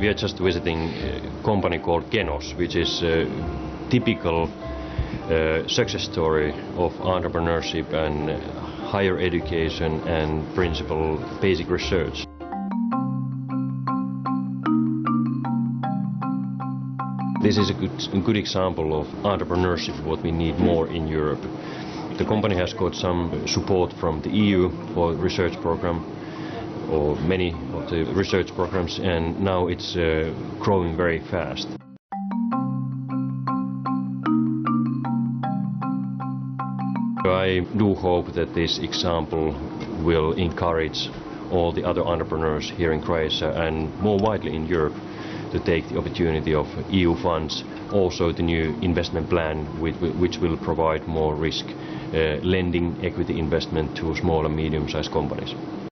We are just visiting a company called Genos, which is a typical success story of entrepreneurship and higher education and principal basic research. This is a good example of entrepreneurship, what we need more in Europe. The company has got some support from the EU for research program, or many of the research programs, and now it's growing very fast. I do hope that this example will encourage all the other entrepreneurs here in Croatia and more widely in Europe to take the opportunity of EU funds, also the new investment plan, which will provide more risk lending equity investment to small and medium-sized companies.